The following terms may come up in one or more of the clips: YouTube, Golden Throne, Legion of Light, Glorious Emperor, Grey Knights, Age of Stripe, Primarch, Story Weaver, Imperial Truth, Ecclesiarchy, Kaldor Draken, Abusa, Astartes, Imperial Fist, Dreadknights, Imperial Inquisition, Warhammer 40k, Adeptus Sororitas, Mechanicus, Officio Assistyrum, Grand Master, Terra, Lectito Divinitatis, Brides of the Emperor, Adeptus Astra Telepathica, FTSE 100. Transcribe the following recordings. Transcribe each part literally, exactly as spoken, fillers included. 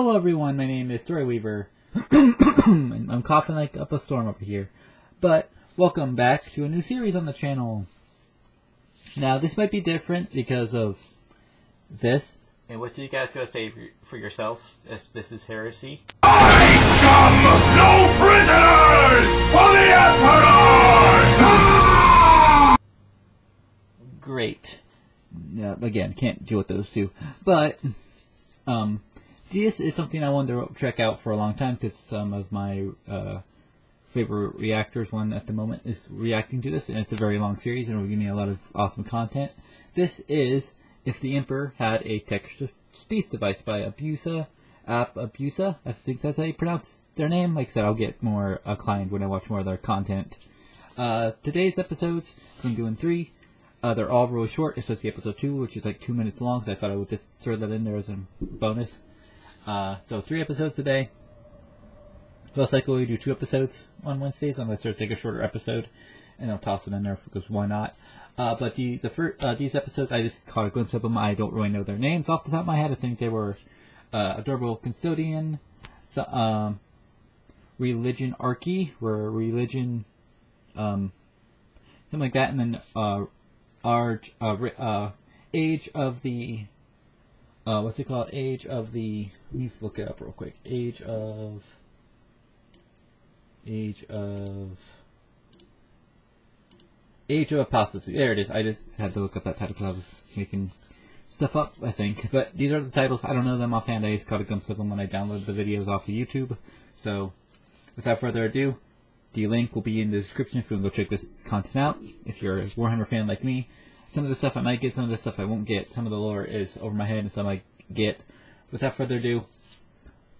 Hello everyone, my name is Story Weaver. I'm coughing like up a storm over here. But welcome back to a new series on the channel. Now this might be different because of this. And what do you guys gotta say for yourself? As this is heresy. I scum of no prisoners for the Emperor! Ah! Great. Uh, again, can't deal with those two. But um. This is something I wanted to check out for a long time because some of my uh, favorite reactors, one at the moment, is reacting to this, and it's a very long series, and it'll give me a lot of awesome content. This is If the Emperor Had a Text-to-Speech Device by Abusa, App Abusa. I think that's how you pronounce their name. Like I said, I'll get more inclined when I watch more of their content. Uh, today's episodes, I'm doing three. Uh, they're all really short, especially episode two, which is like two minutes long, so I thought I would just throw that in there as a bonus. Uh, so three episodes today. Most likely we do two episodes on Wednesdays, unless there's like a shorter episode, and I'll toss it in there because why not? Uh, but the the fir uh, these episodes, I just caught a glimpse of them. I don't really know their names off the top of my head. I think they were uh, Adorable Custodian, so, um, Religionarchy, or Religion, um, something like that, and then uh, our uh, uh, Age of the. Uh, what's it called? Age of the... Let me look it up real quick. Age of... Age of... Age of Apostasy. There it is. I just had to look up that title because I was making stuff up, I think. But these are the titles. I don't know them offhand. I just caught a glimpse of them when I downloaded the videos off of YouTube. So, without further ado, the link will be in the description if you want to go check this content out. If you're a Warhammer fan like me, some of the stuff I might get, some of the stuff I won't get. Some of the lore is over my head, and some I get. Without further ado,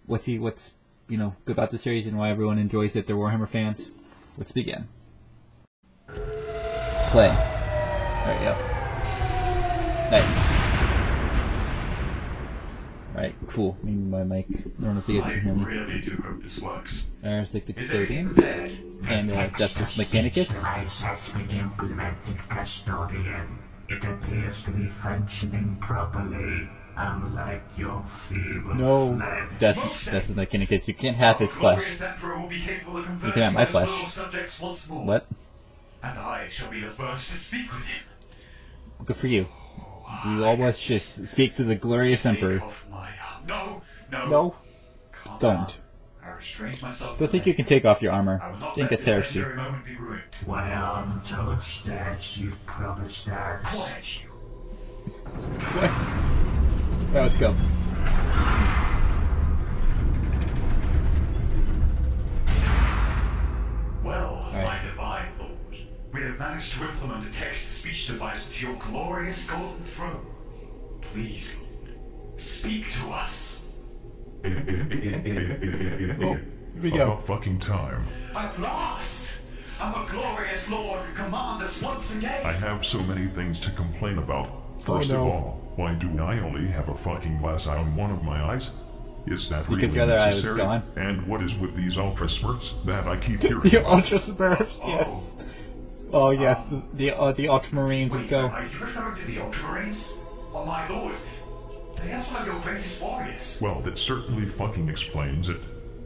let's see what's, you know, good about the series and why everyone enjoys it. They're Warhammer fans. Let's begin. Play. There we go. Nice. Alright, cool. Maybe my mic. I don't know if you guys can hear me. I really do hope this works. There's like the custodian. And uh, Justice mechanicus. It appears to be functioning properly, unlike your feeble No, that's, that's the mechanicus. You can't have his flesh. You can have my flesh. What? And I shall be the first to speak with him. Good for you. You always just speak to the Glorious Emperor. No, no, no. Don't. Don't think you can take off your armor. I think it's heresy. Why are the toad stacks you promised that? Quiet you. Alright, let's go. Well, my divine lord, we have managed to implement a text-to-speech device to your glorious golden throne. Please, Lord, speak to us. Oh, here we go. About fucking time. At last! Our glorious lord commands us once again! I have so many things to complain about. First oh, no. of all, why do I only have a fucking glass eye on one of my eyes? Is that because really the other necessary? Eye was gone. And what is with these ultra spurts that I keep hearing? The ultra spurts, yes. Oh, oh yes, um, the uh, the Ultramarines, let's go. Are you referring to the Ultramarines? Oh my lord! They are some of your greatest warriors. Well, that certainly fucking explains it.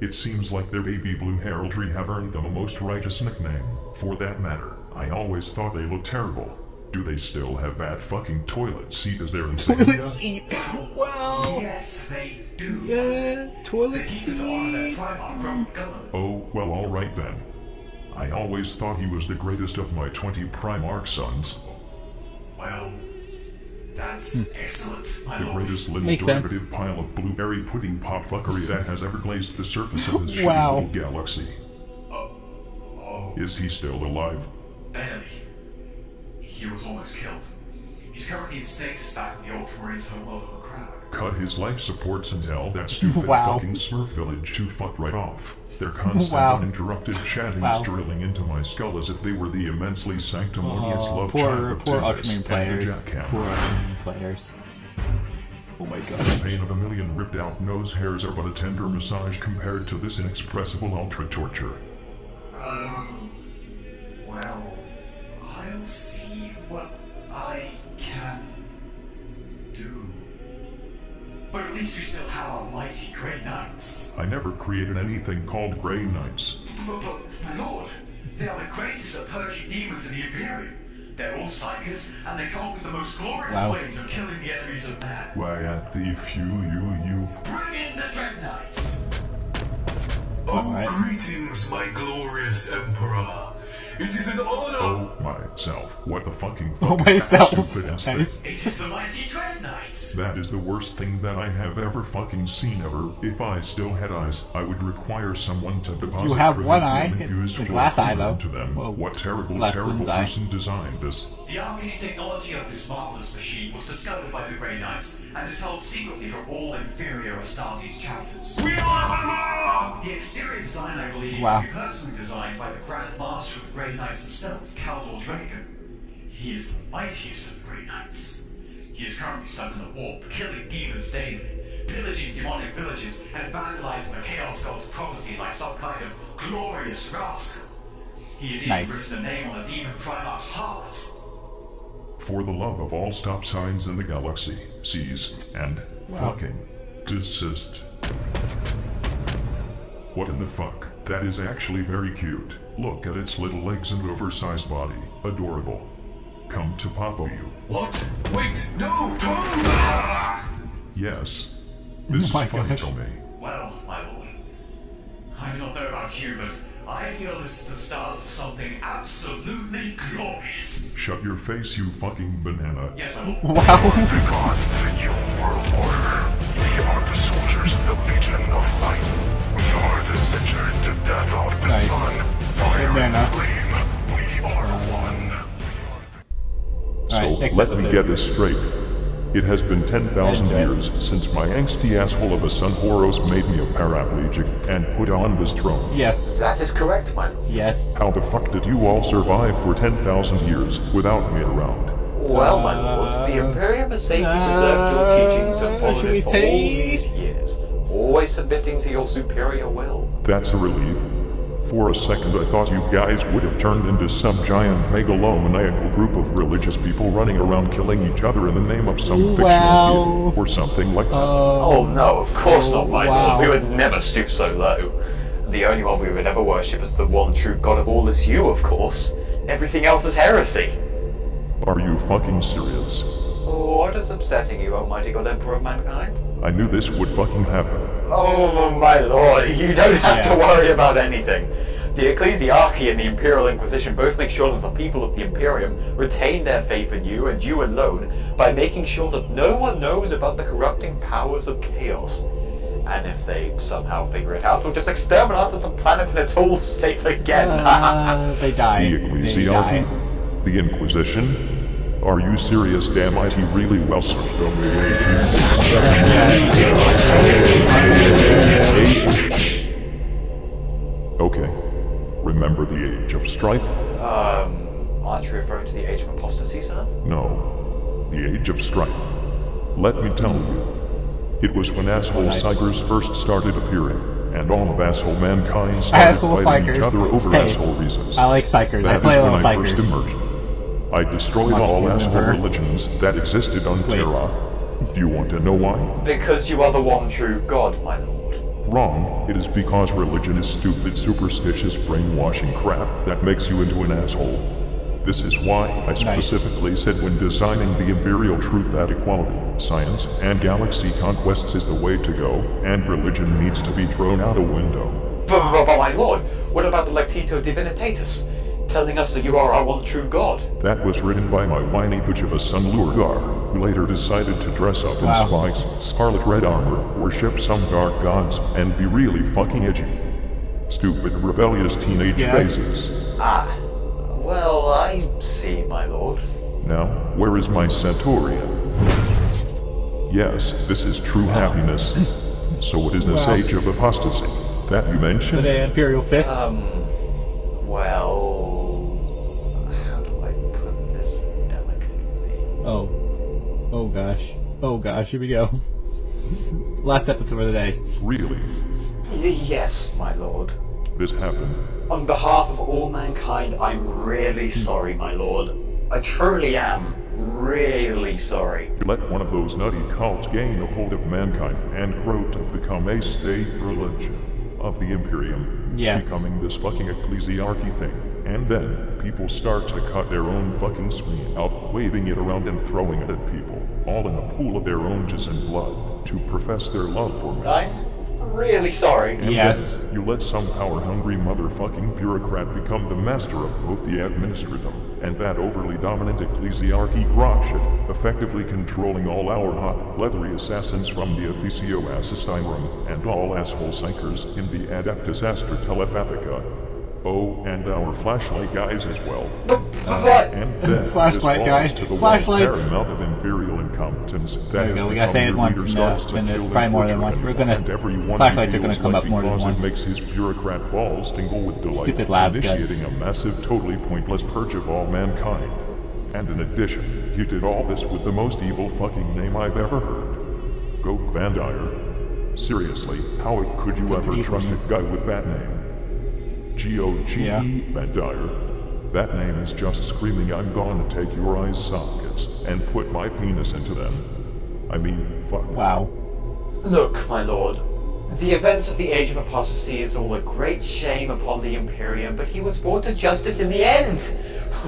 It seems like their baby blue heraldry have earned them a most righteous nickname. For that matter, I always thought they looked terrible. Do they still have that fucking toilet seat as their insignia? Toilet seat! Well... yes, they do. Yeah, toilet seat! Oh, well, alright then. I always thought he was the greatest of my twenty Primarch sons. Well... that's hmm. excellent, my lord. The greatest little Makes derivative sense. Pile of blueberry pudding potfuckery that has ever glazed the surface of this wow. shitty little galaxy. Oh, oh. Is he still alive? Barely. He was almost killed. He's currently in stasis back in the Ultramarines' home world of a crowd. Cut his life supports and tell that stupid wow. fucking Smurf village to fuck right off. Their constant wow. uninterrupted chatting wow. is drilling into my skull as if they were the immensely sanctimonious oh, love child of poor Ultramarine players. Poor Ultramarine players. Oh my god. The pain of a million ripped out nose hairs are but a tender massage compared to this inexpressible ultra torture. Um, well, I'll see what I can do. But least we still have our mighty Grey Knights. I never created anything called Grey Knights. But, but, my lord, they are the greatest of Persian demons in the Imperium. They're all psychers, and they come up with the most glorious wow. ways of killing the enemies of man. Why, uh, if you, you, you... Bring in the Dreadknights! Oh, right. Greetings, my glorious Emperor. It is an honor... Oh, myself. What the fucking fuck? Oh, myself. It is the mighty Dreadknights! That is the worst thing that I have ever fucking seen ever. If I still had eyes, I would require someone to deposit... You have one eye. It's the glass eye, though. To them. Well, what terrible, terrible person designed this? The arcane technology of this marvelous machine was discovered by the Grey Knights and is held secretly from all inferior Astartes chapters. We are Hammer! The exterior design, I believe, wow. to be personally designed by the Grand Master of the Grey Knights himself, Kaldor Draken. He is the mightiest of the Grey Knights. He is currently stuck in the warp, killing demons daily, pillaging demonic villages, and vandalizing the Chaos God's property like some kind of glorious rascal. He has nice. even written a name on a demon primarch's heart. For the love of all stop signs in the galaxy, cease and wow. fucking desist. What in the fuck? That is actually very cute. Look at its little legs and oversized body. Adorable. Come to Papa you. What? Wait, no! Yes. This oh is funny to me. Well, my lord. I do not know about you, but... I feel this is the start of something absolutely glorious. Shut your face, you fucking banana. Yes, I will. Wow. You are the gods, the new world order. We are the soldiers, the Legion of Light. We are the center, the death of the nice. sun. Fire banana. Flame. We are one. We are the... So, let me get this straight. It has been ten thousand years since my angsty asshole of a son Horos made me a paraplegic and put on this throne. Yes. That is correct, man. Yes. How the fuck did you all survive for ten thousand years without me around? Well, uh, my lord, the Imperium has safely uh, preserved your teachings and policies for all these years, always submitting to your superior will. That's a relief. For a second I thought you guys would have turned into some giant megalomaniacal group of religious people running around killing each other in the name of some wow. fictional deity or something like that. Uh, oh no, of course oh, not, my wow. lord. We would never stoop so low. The only one we would ever worship is the one true god of all is you, of course. Everything else is heresy. Are you fucking serious? What is upsetting you, almighty god emperor of mankind? I knew this would fucking happen. Oh, my lord, you don't have yeah. to worry about anything. The Ecclesiarchy and the Imperial Inquisition both make sure that the people of the Imperium retain their faith in you and you alone by making sure that no one knows about the corrupting powers of chaos. And if they somehow figure it out, we'll just exterminate the planet and it's all safe again. Uh, they die. The Ecclesiarchy? Die. The Inquisition? Are you serious, damn it? He really well served Okay. Remember the Age of Stripe? Um, aren't you referring to the Age of Apostasy, sir? No. The Age of Stripe. Let me tell you. It was when asshole psychers first started appearing. And all of asshole mankind started asshole fighting psychers. each other over hey, asshole reasons. I like psychers. That I play a lot of psychers. First emerged. I destroyed all asshole religions that existed on Wait. Terra. Do you want to know why? Because you are the one true god, my lord. Wrong. It is because religion is stupid, superstitious, brainwashing crap that makes you into an asshole. This is why I specifically nice. said when designing the Imperial Truth that equality, science, and galaxy conquests is the way to go, and religion needs to be thrown out a window. But, but my lord, what about the Lectito Divinitatis? Telling us that you are our one true god. That was written by my whiny bitch of a son Lurgar, who later decided to dress up in wow. spikes, scarlet red armor, worship some dark gods, and be really fucking edgy. Stupid rebellious teenage yes. faces. Ah, well, I see, my lord. Now, where is my Centaurian? Yes, this is true wow. happiness. So what is this wow. Age of Apostasy that you mentioned? The Imperial Fist? Um, well... Oh. Oh gosh. Oh gosh, here we go. Last episode for the day. Really? Yes, my lord. This happened. On behalf of all mankind, I'm really sorry, my lord. I truly am. really sorry. Let one of those nutty cults gain a hold of mankind and grow to become a state religion of the Imperium. Yes. Becoming this fucking ecclesiarchy thing. And then, people start to cut their own fucking spleen out, waving it around and throwing it at people, all in a pool of their own jizz and blood, to profess their love for me. I'm really sorry. And yes. Then, you let some power-hungry motherfucking bureaucrat become the master of both the Administratum and that overly dominant ecclesiarchy grog shit, effectively controlling all our hot, leathery assassins from the Officio Assistyrum and all asshole sinkers in the Adeptus Astra Telepathica. Oh, and our flashlight guys as well. But, but, and then flashlight guy. To the flashlights. Of imperial incompetence. There we go. We gotta say it once, and, uh, and there's probably more than once. We're gonna. Flashlights are gonna come like up more than once. Makes his bureaucrat balls tingle with delight. Stupid last guys. Initiating a massive, totally pointless purge of all mankind. And in addition, you did all this with the most evil fucking name I've ever heard. Goat Vandire. Seriously, how could you That's ever trust name. a guy with that name? G O G yeah. Vandire. That name is just screaming, I'm gonna take your eye sockets and put my penis into them. I mean, fuck. Wow. Look, my lord. The events of the Age of Apostasy is all a great shame upon the Imperium, but he was brought to justice in the end!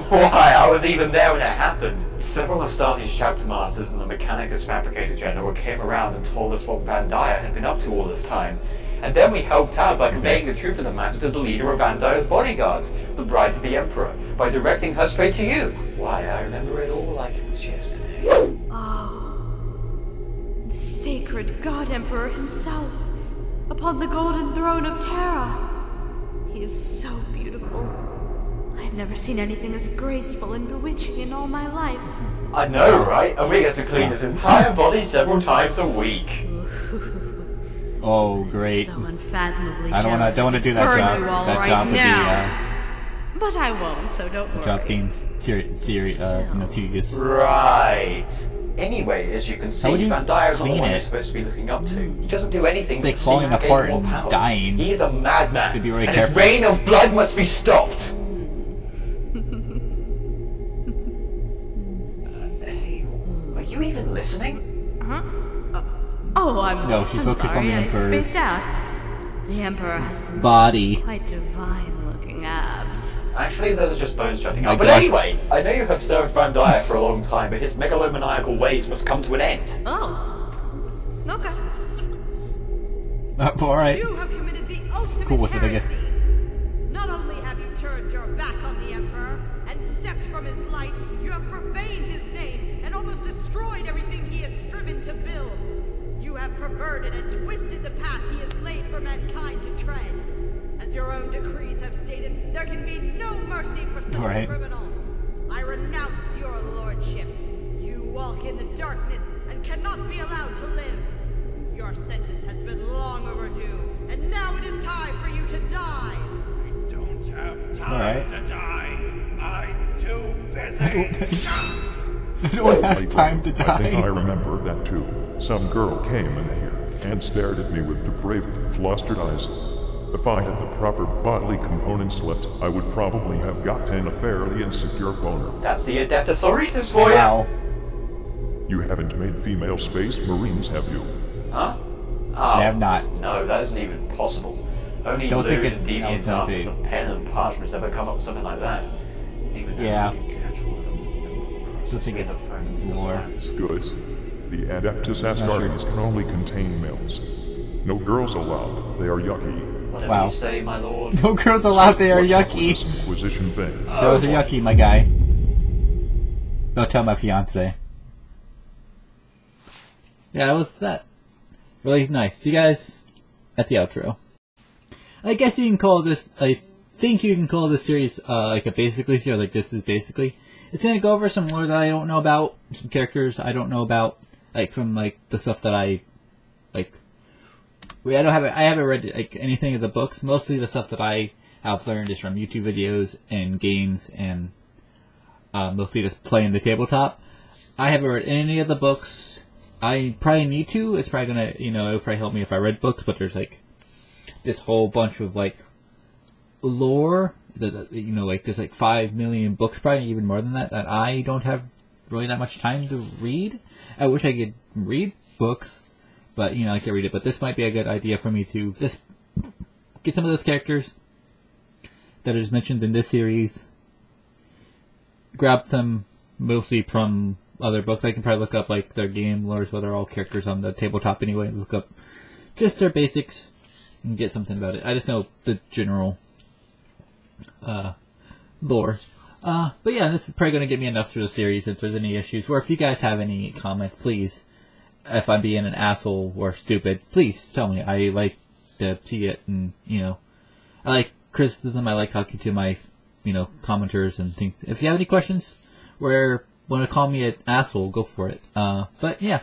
Why, I was even there when it happened! Several Astartes chapter masters and the Mechanicus fabricator general came around and told us what Vandire had been up to all this time. And then we helped out by conveying the truth of the matter to the leader of Vandire's bodyguards, the Brides of the Emperor, by directing her straight to you. Why, I remember it all like it was yesterday. Ah, the sacred God Emperor himself, upon the Golden Throne of Terra. He is so beautiful. I have never seen anything as graceful and bewitching in all my life. I know, right? And we get to clean his entire body several times a week. Oh great! So unfathomably I don't want to. Don't want to do that job. That right job would be. Uh, but I won't, so don't worry. Job seems theory. Uh, notorious. Right. Anyway, as you can see, Vandire's not the one you're supposed to be looking up to. He doesn't do anything. It's like falling apart and power. dying. He is a madman, be and careful. His reign of blood must be stopped. uh, hey, are you even listening? Huh? Oh, I'm No, she's I'm focused sorry, on the Emperor's I spaced out. The Emperor has some body. Quite divine looking abs. Actually, those are just bones jutting out. But gosh. Anyway, I know you have served Vandire for a long time, but his megalomaniacal ways must come to an end. Oh. Okay. Uh, Alright. You have committed the ultimate cool with it again. Not only have you turned your back on the Emperor and stepped from his light, you have profaned his name and almost destroyed everything he has striven to build. Have perverted and twisted the path he has laid for mankind to tread. As your own decrees have stated, there can be no mercy for such right. a criminal. I renounce your lordship. You walk in the darkness and cannot be allowed to live. Your sentence has been long overdue, and now it is time for you to die. I don't have time right. to die. I'm too busy. I don't have time to die. I think I remember that too. Some girl came in here and stared at me with depraved, flustered eyes. If I had the proper bodily components left, I would probably have gotten a fairly insecure boner. That's the Adeptus Sororitas for you! Wow. You haven't made female space marines, have you? Huh? Oh, I have not. No, that isn't even possible. Only Don't lewd and deviant artists of pen and parchments ever come up with something like that. Even yeah. I don't think it's more. Good. The Adeptus Astartes can only contain males. No girls allowed. They are yucky. What did wow. you say, my lord? No girls allowed. They are yucky. Inquisition thing. Oh, girls boy. are yucky, my guy. Don't tell my fiance. Yeah, that was that. Really nice. See you guys at the outro. I guess you can call this. I think you can call this series uh, like a basically series. Like this is basically. It's gonna go over some lore that I don't know about, some characters I don't know about. Like from like the stuff that I, like, we I don't have I haven't read like anything of the books. Mostly the stuff that I have learned is from YouTube videos and games and uh, mostly just playing the tabletop. I haven't read any of the books. I probably need to. It's probably gonna you know it'll probably help me if I read books. But there's like this whole bunch of like lore that you know like there's like five million books probably even more than that that I don't have really not much time to read. I wish I could read books, but, you know, I can't read it. But this might be a good idea for me to just get some of those characters that is mentioned in this series, grab them mostly from other books. I can probably look up, like, their game lore, so they're all characters on the tabletop anyway, and look up just their basics and get something about it. I just know the general uh, lore. Uh, but yeah, this is probably going to get me enough through the series if there's any issues. Or if you guys have any comments, please, if I'm being an asshole or stupid, please tell me. I like to see it, and, you know, I like criticism. I like talking to my, you know, commenters and things. If you have any questions or want to call me an asshole, go for it. Uh, but yeah,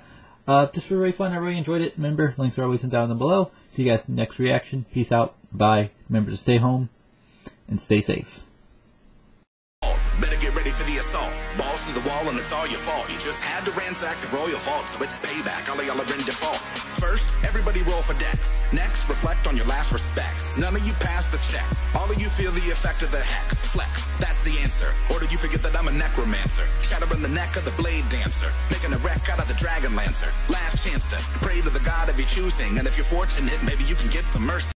uh, this was really fun. I really enjoyed it. Remember, links are always down below. See you guys in the next reaction. Peace out. Bye. Remember to stay home and stay safe. Better get ready for the assault. Balls to the wall and it's all your fault. You just had to ransack the royal vault, so it's payback. All of y'all are in default. First, everybody roll for decks. Next, reflect on your last respects. None of you passed the check. All of you feel the effect of the hex. Flex, that's the answer. Or do you forget that I'm a necromancer? Shatter in the neck of the blade dancer. Making a wreck out of the dragon lancer. Last chance to pray to the god of your choosing. And if you're fortunate, maybe you can get some mercy.